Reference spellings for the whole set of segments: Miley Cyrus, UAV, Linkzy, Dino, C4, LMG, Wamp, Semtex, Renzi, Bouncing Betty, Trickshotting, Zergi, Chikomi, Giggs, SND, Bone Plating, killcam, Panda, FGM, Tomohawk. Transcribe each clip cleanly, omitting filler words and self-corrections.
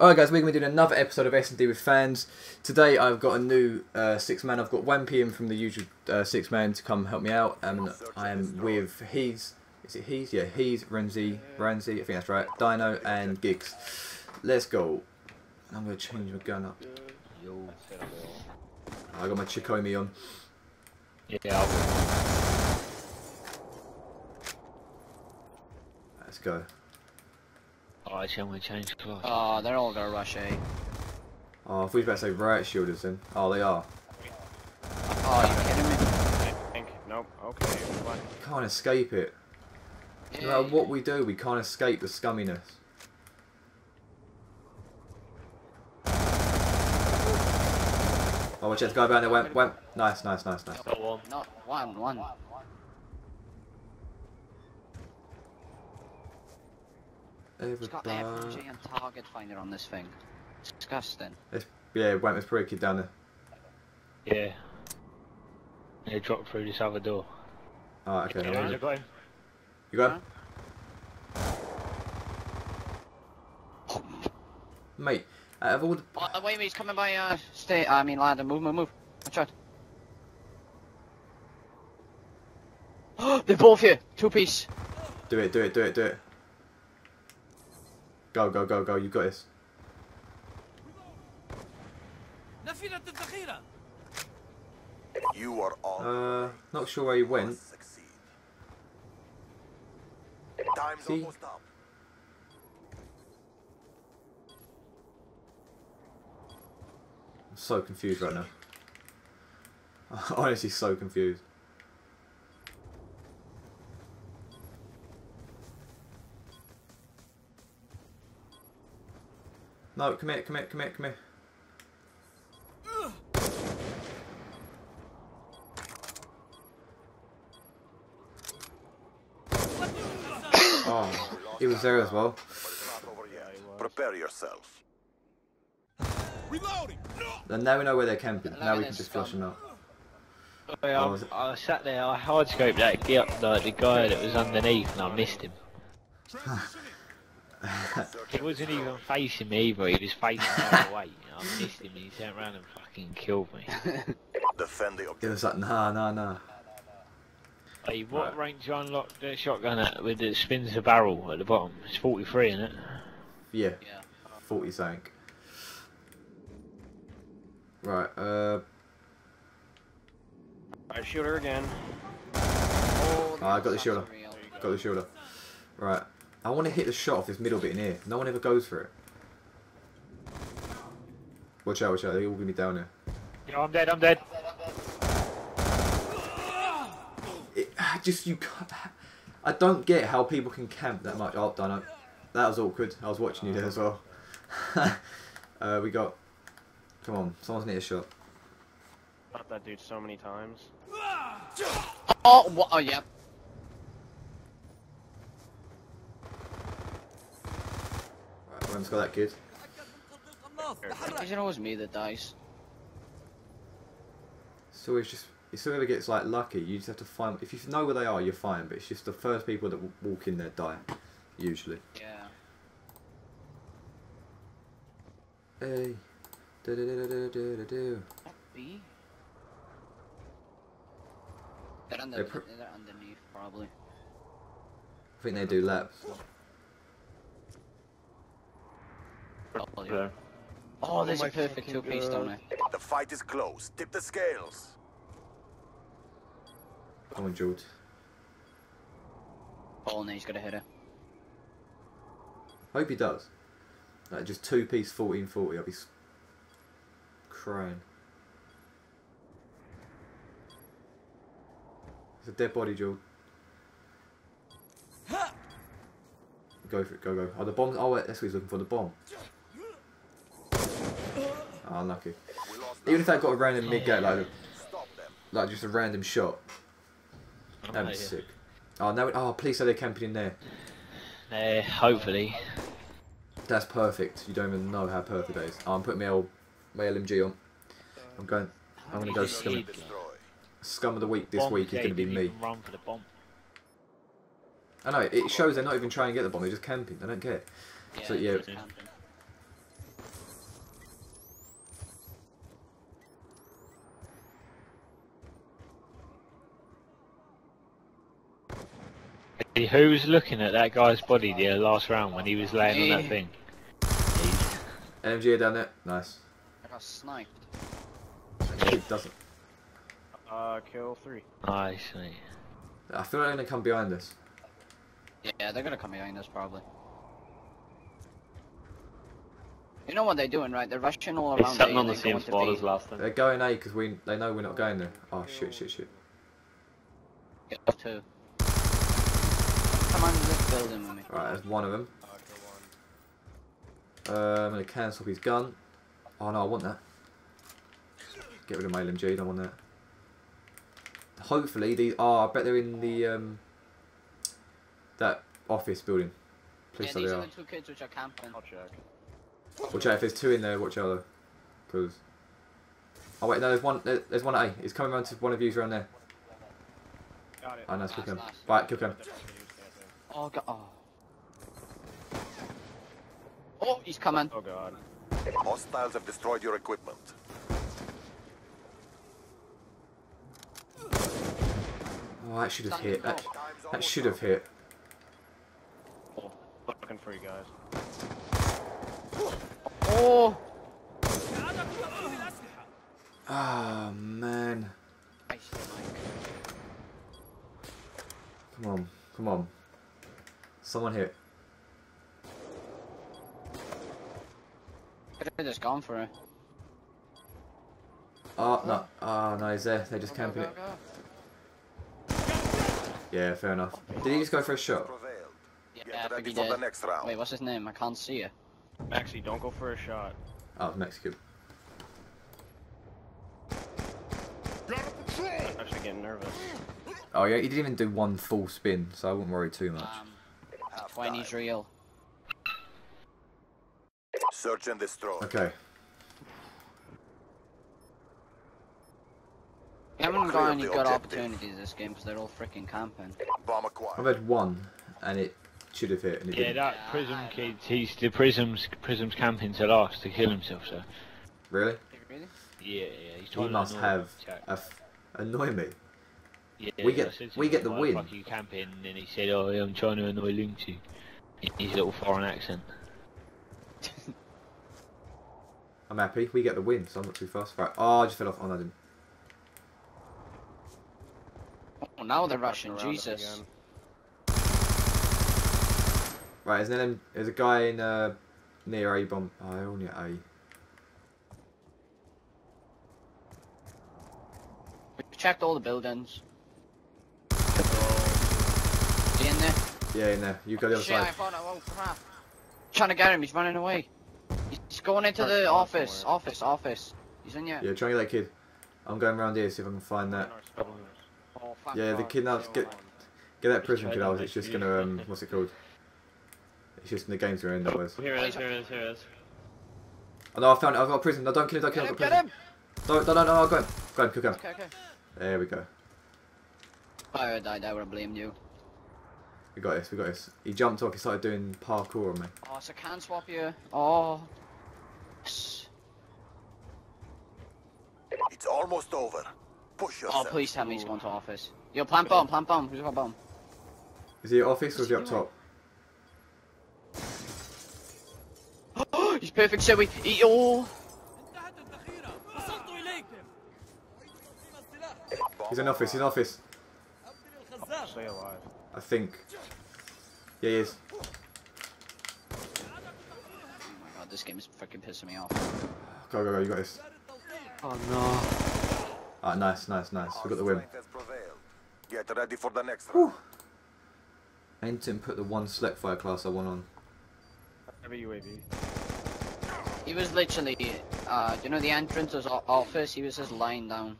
Alright guys, we're going to be doing another episode of SND with fans. Today I've got a new six-man. I've got Wamp in from the usual six-man to come help me out. And I am with He's, is it He's? Yeah, He's, Renzi, I think that's right, Dino and Giggs. Let's go. I'm going to change my gun up. I got my Chikomi on. Yeah. Let's go. Oh, actually, I'm going to change class. Oh, they're all going to rush A. Oh, I thought you were about to say riot shielders then. Oh, they are. Oh, you're kidding me. I think, nope, okay. Can't escape it. Yeah. No matter what we do, we can't escape the scumminess. Oh, watch out, the guy behind there went. Nice, nice, nice, nice. Not one, one. It's got FGM and target finder on this thing. It's disgusting. It's, yeah, it went with pretty kid down there. Yeah. They dropped through this other door. Oh, okay. Yeah, you going? You going? Huh? Mate, out of all the... Oh, wait, he's coming by, stay, I mean ladder, move. I tried. They're both here, two piece. Do it. Go, you got this. You are on. Not sure where he went. Time's almost up. I'm so confused right now. Honestly, so confused. No, come here. Oh, he was there as well. Prepare yourself. And now we know where they're camping. Now we can just flush them out. I sat there, I hardscoped that gear up like the guy that was underneath and I missed him. He wasn't even facing me either, he was facing my way. I missed him and he turned around and fucking killed me. He was like, nah. Hey, what range I unlocked the shotgun at with it spins the barrel at the bottom? It's 43, isn't it? Yeah. 40 sank. Right, I shoot her again. Oh, I got the shielder. Right. I want to hit the shot off this middle bit in here. No one ever goes for it. Watch out. They're all going to be down there. Yeah, I'm dead. I don't get how people can camp that much. Oh, Dino. That was awkward. I was watching you there as well. We got... Come on. Someone's going to hit a shot. I shot that dude so many times. Oh, what? Oh, yeah. One's got that kid. Is it always me that dies? It's always just. It's whoever gets like lucky. You just have to find. If you know where they are, you're fine. But it's just the first people that walk in there die, usually. Yeah. Hey. They're underneath, probably. I think they do laps. Oh, yeah. Oh, there's a perfect two-piece down there. The fight is close. Tip the scales. Come on, Jude. Oh, no, he's got a header. Hope he does. Like, just two-piece 1440. I'll be crying. It's a dead body, Jude. Go for it. Go. Oh, the bomb. Oh, wait, that's what he's looking for. The bomb. Oh, lucky. Even if they got a random mid-gate, like just a random shot, that'd be sick. Oh, now, oh, please say they're camping in there. Hopefully. That's perfect. You don't even know how perfect that is. Oh, I'm putting my LMG on. I'm gonna go scum. Scum of the week this week is gonna be me. Run for the bomb. I know. It shows they're not even trying to get the bomb. They're just camping. They don't care. Yeah, so yeah. Who was looking at that guy's body the last round when he was laying on that thing? MG done it. Nice. I got sniped. It doesn't. Kill 3. I see. I feel like they're gonna come behind us. Yeah, they're gonna come behind us probably. You know what they're doing, right? They're rushing all around. It's sitting on the same spot as last time. They're going A because they know we're not going there. Oh shoot, shoot, shoot. Get up 2. Come on, let's build him with me. Right, there's one of them. I'm gonna cancel his gun. Oh no, I want that. Get rid of my LMG. Don't want that. Hopefully these. Oh, I bet they're in the that office building. Please yeah, these are the 2 kids which are camping. Watch out if there's 2 in there. Watch out though, cause. Oh wait, no, there's one. There's one at A. It's coming around to one of you around there. Got it. Oh, nice, kill him. Right, kill him. Oh god. Oh. Oh, he's coming. Oh god. Hostiles have destroyed your equipment. Oh, that should have hit. That should have hit. Oh, looking for you guys. Oh. Ah, man. Come on, come on. Someone hit. I could have just gone for it. Oh no! Oh no, he's there. They just camping it. Yeah, fair enough. Did he just go for a shot? Yeah, I think he did. Wait, what's his name? I can't see it. Maxi, don't go for a shot. Oh, Mexican. I'm actually getting nervous. Oh yeah, he didn't even do one full spin, so I wouldn't worry too much. 20's real. Search and destroy. Okay. I haven't got any good opportunities this game because they're all freaking camping. I've had one, and it should have hit. And it yeah, didn't. That Prism kid, he's the Prism's camping to last to kill himself, sir. Really? Really? Yeah, yeah. He's trying he must to have annoy me. Yeah, we get the win. Fuck you camping, and he said, "Oh, I'm trying to annoy Lunchi." His little foreign accent. I'm happy. We get the win, so I'm not too fast. Right? Oh, I just fell off. Oh no, I didn't. Oh, now they're rushing, Jesus. Right, isn't there there's a guy in near A bomb. Oh, they're all near A. We checked all the buildings. Is he in there? Yeah, in there. You go the other side. I found him. Oh, crap. I'm trying to get him, he's running away. He's going into the office. Office, office. He's in here. Yeah, trying to get that kid. I'm going around here, see if I can find that. Yeah, the kid now get that prison kid out. It's just gonna what's it called? It's just in the game's gonna end up with. Here it is, here it is, here it is. Oh no, I found it. I've got a prison. No, don't kill him, don't kill him. Get him! No, go ahead. Go ahead, cook him. Okay, okay. There we go. If I had died, I would have blamed you. We got this, we got this. He jumped off, he started doing parkour on me. Oh, it's a can swap here. Oh. It's almost over. Push yourself. Oh, please tell me he's going to office. Yo, plant bomb, plant bomb. Who's got bomb? Is he at office or is he up top? Oh, he's perfect, so we eat all. He's in office, he's in office. Stay alive. I think. Yeah, he is. Oh my god, this game is freaking pissing me off. Go, go, go, you got this. Oh no. Ah, nice, nice, nice. We got the win. Get ready for the next round. I didn't put the one select fire class I won on. UAV. He was literally, you know, the entrance was office. He was just lying down.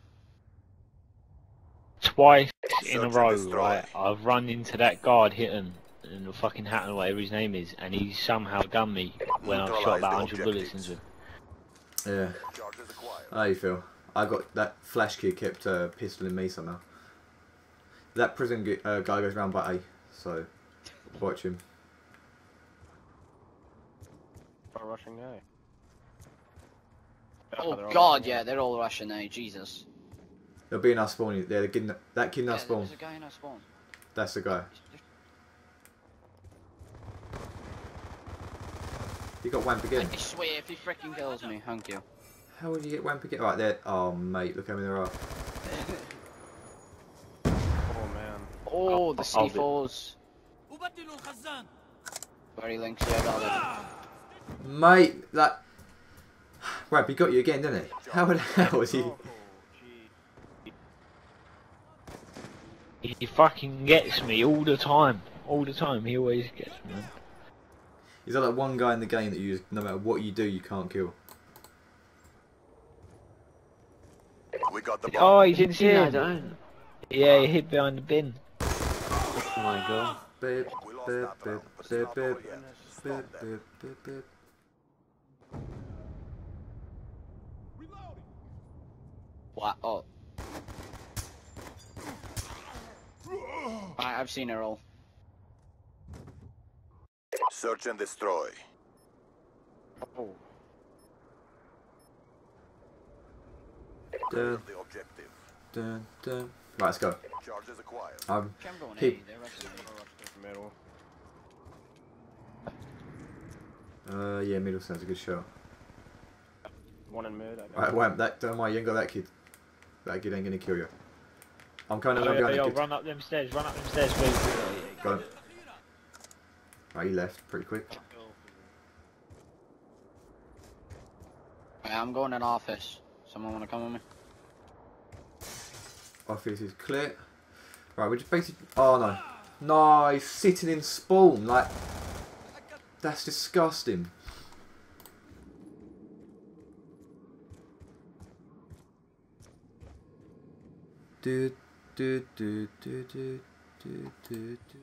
Twice in a row, right? I've run into that guard hitting and the fucking hat or whatever his name is, and he's somehow done me when I've shot about 100 bullets into him. Yeah. How you feel? I got that flash kid kept pistoling me somehow. That prison guy goes round by A, so watch him. Rushing A. Oh god, yeah, they're all rushing A, Jesus. They'll be in our spawn. Yeah, that kid in our spawn. There's a guy in our spawn. That's the guy. You got Wamp again. I swear if he freaking kills me, thank you. How would you get Wamp again? Right there. Oh mate, look how many there are. Oh man. Oh, the C4s. Very links here, darling. Mate, that. Wamp, he got you again, didn't he? How the hell was he? He fucking gets me all the time. All the time, he always gets me. He's like that one guy in the game that you, no matter what you do, you can't kill. We got the bomb. Oh, he's in here. I don't. Yeah, he hid behind the bin. Oh my god. Beep, beep, beep, beep, beep, beep, beep, beep, beep. What? Oh. Right, I've seen her all. Search and destroy. Oh. Dun, dun, dun. Right, let's go. Charges acquired. Keep. Middle. Yeah, middle sounds a good shot. One in mid. Alright, Wamp, that don't mind. You ain't got that kid. That kid ain't gonna kill you. I'm kind of running behind the kid. Run up them stairs, please. Go on. Right, he left pretty quick. Hey, I'm going in office. Someone want to come with me? Office is clear. Right, we're just basically. Oh no. No, he's sitting in spawn. Like. That's disgusting. Do, do, do, do, do, do, do, do.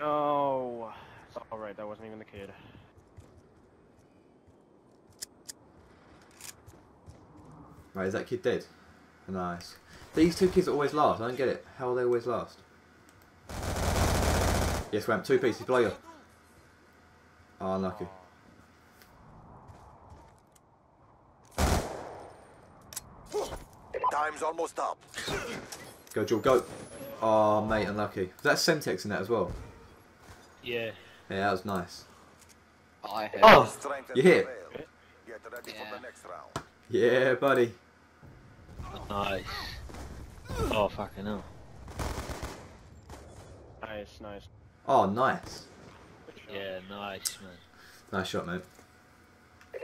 No, it's alright, that wasn't even the kid. Right, is that kid dead? Nice. These two kids are always last, I don't get it. How are they always last? Yes, Wamp, two pieces, blow you. Oh, unlucky. Time's almost up. Go, Joel, go. Oh, mate, unlucky. Was that Semtex in that as well? Yeah. Yeah, that was nice. I hit. Oh, you hit. Yeah. Yeah, buddy. Nice. Oh, fucking hell. Nice, nice. Oh, nice. Yeah, nice, man. Nice shot, mate.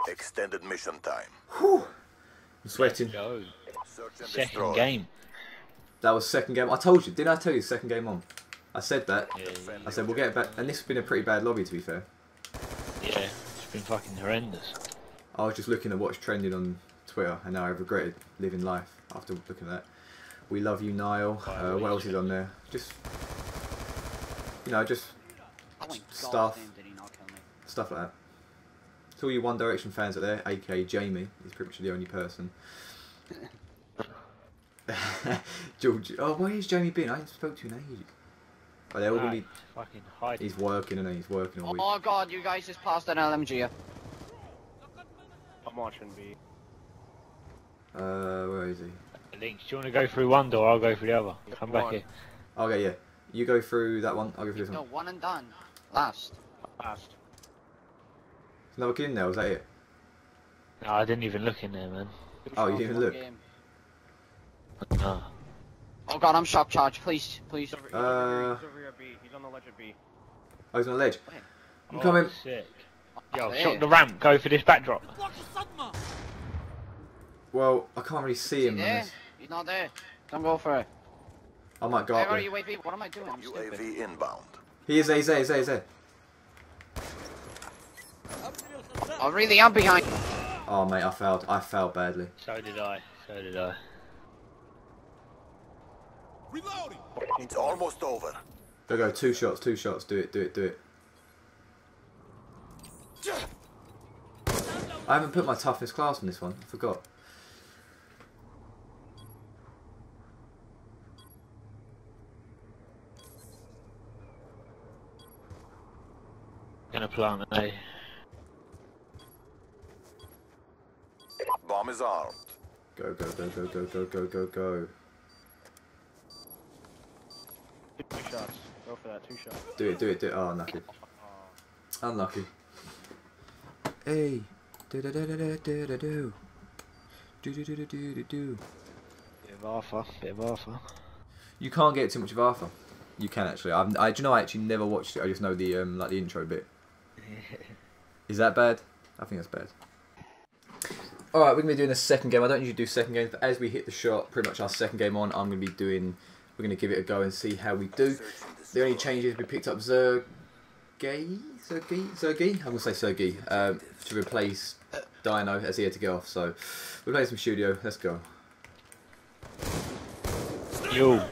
Extended mission time. Whew. I'm sweating. Go. Second game. That was second game. I told you, didn't I tell you second game on? I said that. Yeah, I said we'll get it back, and this has been a pretty bad lobby to be fair. Yeah, it's been fucking horrendous. I was just looking at what's trending on Twitter, and now I regretted living life after looking at that. We love you, Niall. What else is on there? Just, you know, just stuff like that. To all you One Direction fans out there, aka Jamie, he's pretty much the only person. George, oh, where is Jamie been? I haven't spoke to him in ages. Oh, they're all gonna be fucking hiding. He's working and he's working all week. Oh god, you guys just passed an LMG. I'm watching B. Where is he? Link, do you want to go through one door? I'll go through the other. Come back here. Okay, yeah. You go through that one. I'll go through this one. No, one and done. Last. There's another kid in there. Was that it? No, I didn't even look in there, man. Oh, you didn't even look. No. Oh god, I'm shock charged, please, please. He's on the ledge at B. Oh, he's on the ledge. Wait. I'm coming. Sick. Yo, shot the ramp, go for this backdrop. Well, I can't really see him. He's not there. Don't go for it. I might go up there. UAV? What am I doing? I'm UAV stupid. Inbound. He is there, he's there. I really am behind. Oh mate, I failed badly. So did I. Reloading. It's almost over. Go, two shots, do it. I haven't put my toughest class on this one, I forgot. Gonna plant, eh? Bomb is armed. Go, go, go, go, go, go, go, go, go. 2 shots. Go for that, 2 shots. Do it, do it, do it. Oh, unlucky. Unlucky. Hey. Do do do do do do do do. Do do do do do do do. Bit of Arthur, bit of Arthur. You can't get too much of Arthur. You can actually. Do you know I actually never watched it. I just know the like the intro bit. Is that bad? I think that's bad. Alright, we're going to be doing a second game. I don't usually do second games, but as we hit the shot, pretty much our second game on, I'm going to be doing... We're going to give it a go and see how we do. The only changes, we picked up Zergi? I'm going to say Zergi, to replace Dino as he had to get off. So, we're playing some studio. Let's go. Yo.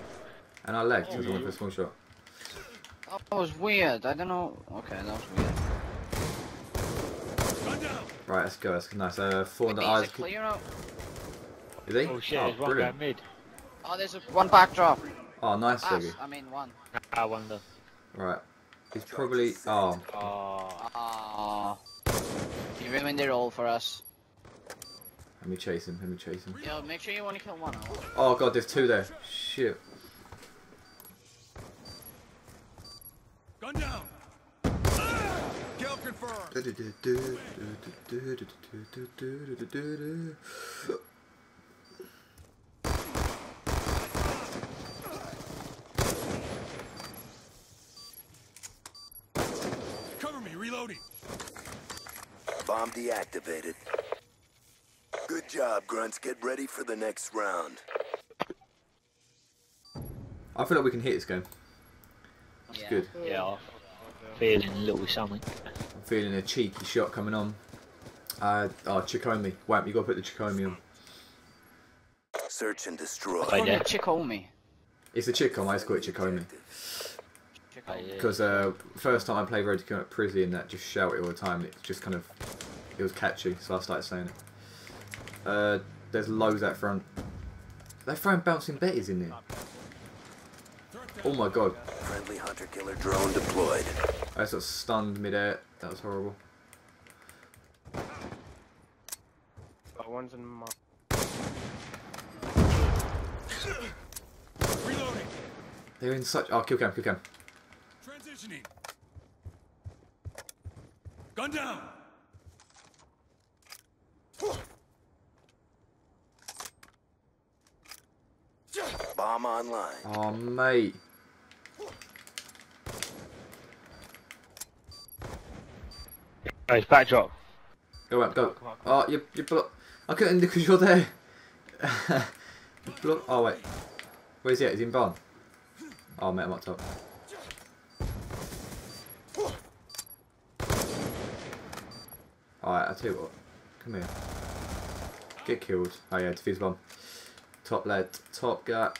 And I lagged because I went for a small shot. That was weird. I don't know. Okay, that was weird. Right, let's go. That's nice. Four in the eyes. Clear out. Is he? Oh shit! Oh, there's one guy mid. Oh, there's one backdrop. Oh, nice. I mean one. I wonder. Right. He's probably. Oh. Oh. He ruined it all for us. Let me chase him. Let me chase him. Yo, make sure you want to kill one. Oh god, there's 2 there. Shit. Gun down. Cover me, reloading. Bomb deactivated. Good job, grunts. Get ready for the next round. I feel like we can hit this game. That's good. Yeah. Feeling a little something. I'm feeling a cheeky shot coming on. Oh, Chikomi. Wamp, you gotta put the Chikomi on. Search and destroy. Oh, yeah. Chikomi. It's the Chikomi, I just call it Chikomi. Because first time I played Road to Come at Prizzy and that just shouted all the time. It just kind of, it was catchy, so I started saying it. There's loads out front. They're throwing bouncing betties in there. Oh my god. Friendly hunter killer drone deployed. I sort of stunned mid-air. That was horrible. Oh, one's in my... Reloading. They're in such... Oh, kill cam, kill cam. Transitioning. Gun down. Bomb online. Oh, mate. Oh, it's backdrop. Go up, go. Come on, come on. Oh, you block. I couldn't because you're there. You block. Oh, wait. Where's he at? He's in barn. Oh, mate, I'm up top. Alright, I'll tell you what. Come here. Get killed. Oh, yeah, defuse bomb. Top lad. Top guy.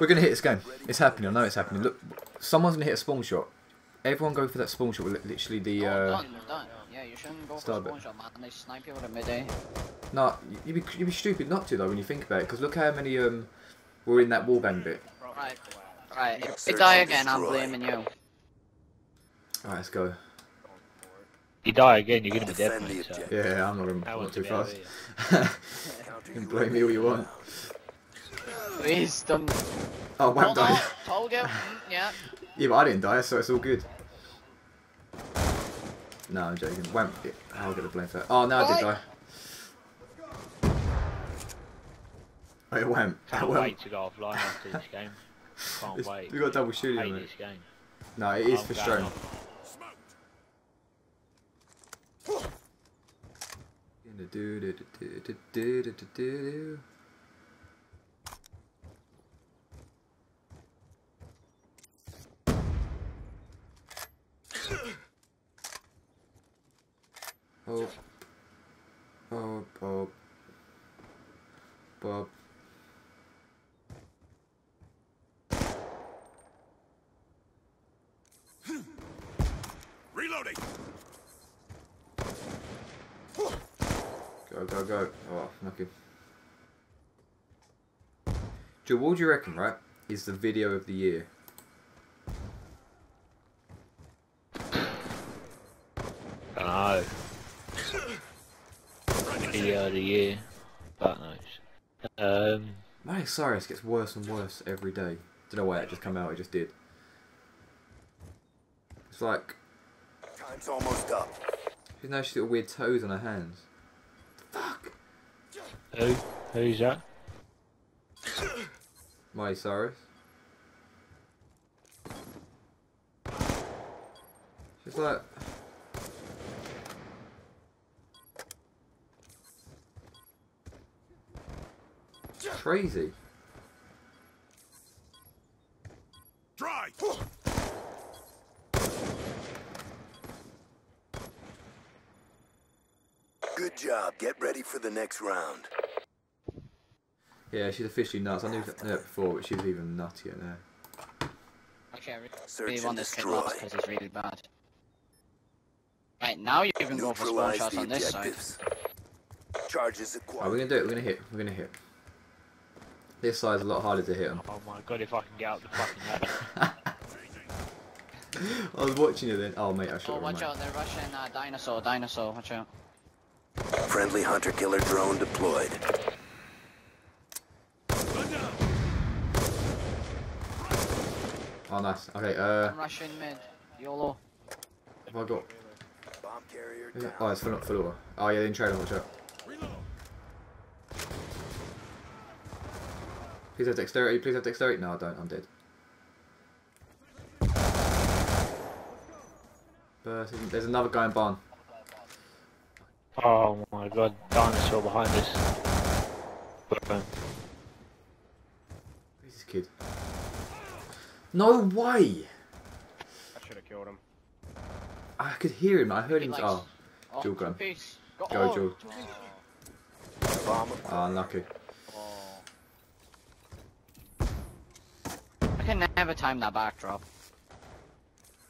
We're going to hit this game. It's happening. I know it's happening. Look, someone's going to hit a spawn shot. Everyone go for that spawn shot. Literally the... done. Yeah, you shouldn't go for a spawn shot, man. They snipe you at midday. No, you'd be stupid not to, though, when you think about it. Because look how many were in that wallbang bit. Right. Right. If they die again, I'm blaming you. Alright, let's go. If you die again, you're going to be dead, mate, so. Yeah, I'm not too fast. You can blame me all you want. Please don't. Oh, Wamp died. Told you. Yeah. Yeah, but I didn't die, so it's all good. No, I'm joking. Wamp. I'll get the blame for that. Oh, no, I did die. Wait, Wamp. Can't wait to go offline after this game. Can't wait. We got double shooting on this game. No, it is frustrating. Oh, oh, Bob. Bob. Reloading. Go, go, go. Oh, lucky. Joe, what do you reckon, right, is the video of the year? know. Video of the year. But no. My Cyrus gets worse and worse every day. Don't know why that just came out, it just did. It's like... time's almost up. She's now she's got weird toes on her hands. Fuck! Who? Who's that? Miley Cyrus. She's like... crazy. Drive. Good job. Get ready for the next round. Yeah, she's officially nuts. I knew that before, but she was even nuttier now. Okay, I really want this kill box because it's really bad. Right, now you can go for spawn shots on this side. Charges acquired. Right, we're gonna do it, we're gonna hit, we're gonna hit. This side's a lot harder to hit on. Oh my god, if I can get out the fucking head. I was watching it then. Oh mate, I should have. Oh, watch out, they're rushing dinosaur, watch out. Friendly hunter killer drone deployed. Oh nice, okay, I'm rushing mid, YOLO. Have I got... bomb carrier down. Oh, it's not full over. Oh yeah, they didn't trade on, watch out. Please have dexterity, please have dexterity. No, I don't, I'm dead. But there's another guy in barn. Oh my god, dinosaur behind us. Who's this kid? No way! I should have killed him. I could hear him, I heard him. Oh, dual gun. Go, dual. Oh, unlucky. I can never time that backdrop.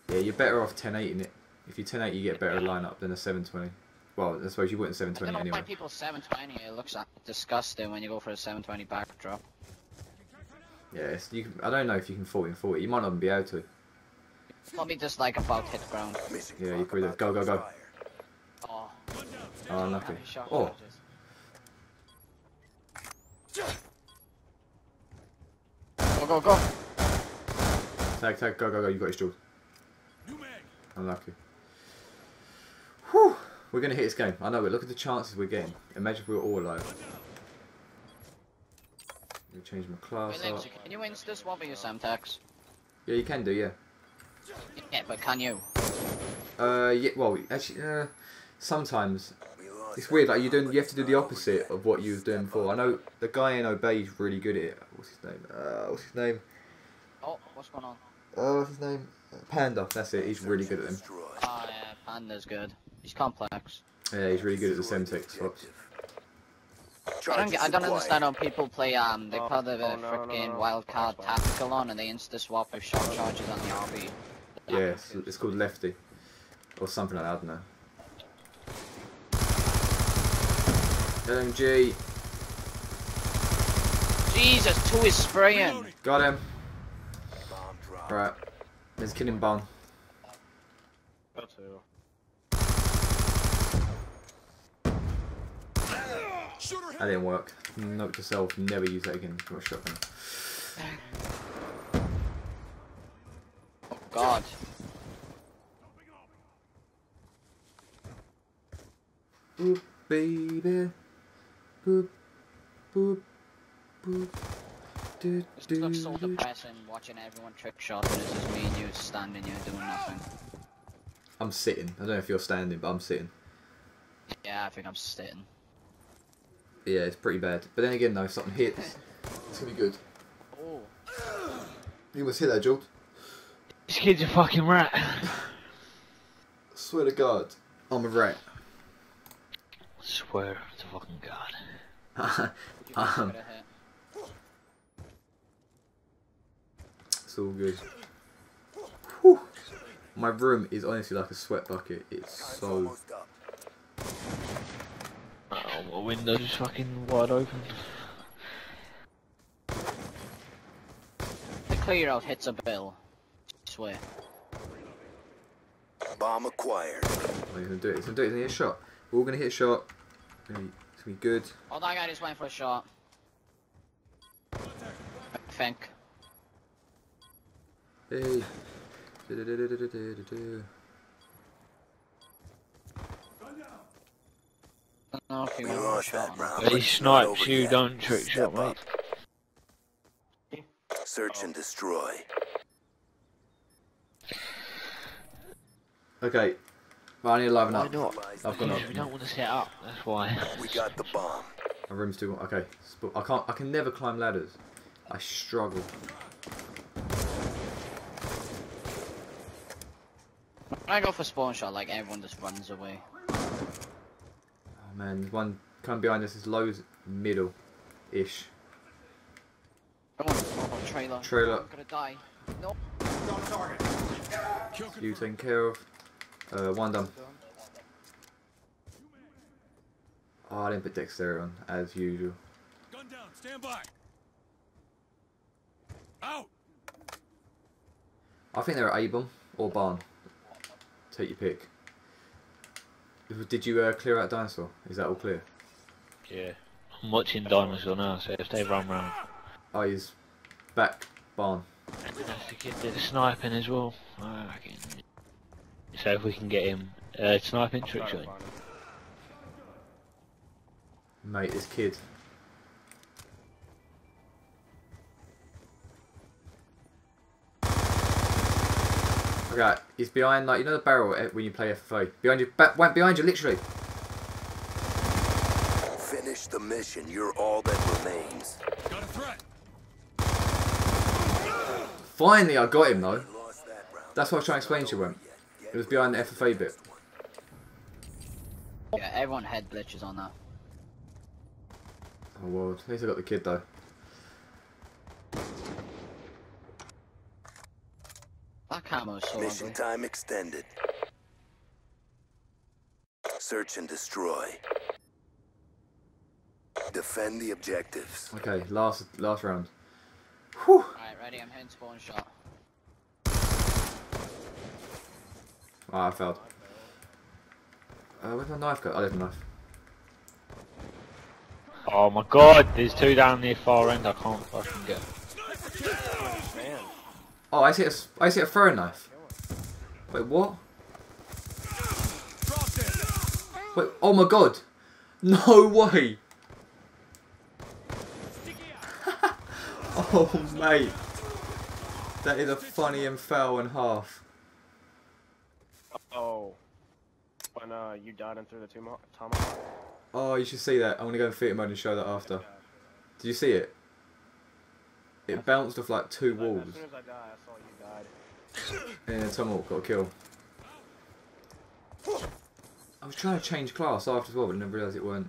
Yeah, you're better off 1080ing it. If you 1080, you get better lineup than a 720. Well, I suppose you wouldn't 720 anyway. I don't know why people 720. It looks disgusting when you go for a 720 backdrop. Yeah, you can, I don't know if you can 1440. You might not even be able to. Probably just like about hit the ground. Yeah, you could. Go. Oh, unlucky. Oh. Go. Tag, go, you got his jewels. Unlucky. Whew, we're going to hit this game. I know, but look at the chances we're getting. Imagine if we were all alive. I'm going to change my class. Wait, Lindsay, can you win this one with your Samtax? Yeah, you can do, yeah. Yeah, but can you? Yeah, well, actually, sometimes. It's weird, like, you have to do the opposite of what you were doing before. I know the guy in Obey's really good at it. What's his name? Oh, what's going on? What's his name? Panda, that's it, he's really good at them. Oh yeah, Panda's good. He's complex. Yeah, he's really good at the Semtex swaps. I don't understand how people play, they play the frickin' wildcard tactical on and they insta-swap with shot charges on the RB. Yeah, it's called lefty. Or something like that, I don't know. LMG. Jesus, two is spraying. Got him. Right, let's kill him, Bon. That didn't work. Note to self, never use that again for a shotgun. Oh god. Ooh, baby. Boop, boop, boop. This looks so depressing, watching everyone trick shot, and it's just me and you standing here doing nothing. I'm sitting. I don't know if you're standing, but I'm sitting. Yeah, I think I'm sitting. Yeah, it's pretty bad. But then again, though, if something hits, it's gonna be good. Oh. You must hit that, Jolt. This kid's a fucking rat. I swear to God, I'm a rat. I swear to fucking God. It's all good. Whew. My room is honestly like a sweat bucket. It's so... oh, my window's just fucking wide open. The clear out hits a bill. I swear. Bomb acquired. Oh, he's gonna do it. He's gonna do it. He's gonna hit a shot. We're all gonna hit a shot. It's gonna be good. Oh, that guy is waiting for a shot. I think. Hey. No, okay, he snipes you, don't trick shot, mate. Search and destroy. Okay, well, I need to liven up. Why not? I've gone up. We don't want to set up. That's why. We got the bomb. My room's too warm. Okay, I can't. I can never climb ladders. I struggle. When I go for spawn shot, like everyone just runs away. Man, there's one coming behind us. Is Lowe's middle-ish. Oh, trailer. Trailer. I'm gonna die. No. You taken care of. One done. Oh, I didn't put dexterity on as usual. Gun down. Stand by. Out. I think they're at A-bomb or barn. Take your pick. Did you clear out Dinosaur? Is that all clear? Yeah. I'm watching Dinosaur now, so if they run round. Oh, he's back barn. That's the kid that's sniping as well. I reckon. So if we can get him sniping, trick shot. Mate, this kid. Okay, he's behind, like, you know the barrel when you play FFA? Behind you, behind you, literally. Finish the mission, you're all that remains. Got a threat. Finally, I got him, though. That's what I was trying to explain to you, Wamp. It was behind the FFA bit. Yeah, everyone had glitches on that. Oh, well, at least I got the kid, though. Mission time extended. Search and destroy. Defend the objectives. Okay, last round. Whew. Alright, ready, I'm hitting spawn shot. Ah, I failed. Where's my knife go? Oh, there's my knife. Oh my god, there's two down near far end, I can't fucking get. Oh, I see a throwing knife. Wait, what? Wait, oh my god! No way! Oh, mate. That is a funny and foul and half. Oh. When you died in through the tomahawk. Oh, you should see that. I'm gonna go in theater mode and show that after. Did you see it? It bounced off like two walls. As soon as I died, I saw you died. Yeah, Tomahawk got a kill. I was trying to change class after as well, but I never realised it weren't.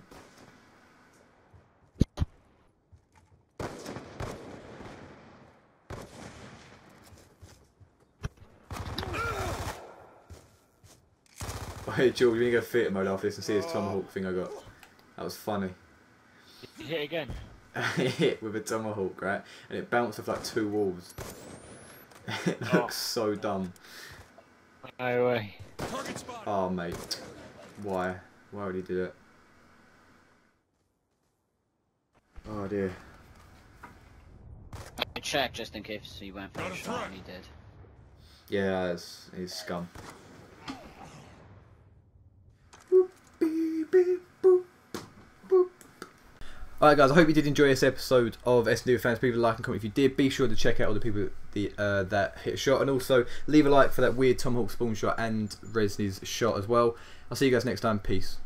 Wait, Jules, you need to go theatre mode after this and see this Tomahawk thing I got. That was funny. Did you hit again? Hit with a tomahawk, right? And it bounced off like two walls. It looks so dumb. No way. Oh, mate. Why? Why would he do that? Oh, dear. I checked just in case he went for a shot and he did. Yeah, he's scum. Alright guys, I hope you did enjoy this episode of SND with Fans. Please like and comment if you did. Be sure to check out all the people that hit a shot. And also, leave a like for that weird Tomahawk spawn shot and Resni's shot as well. I'll see you guys next time. Peace.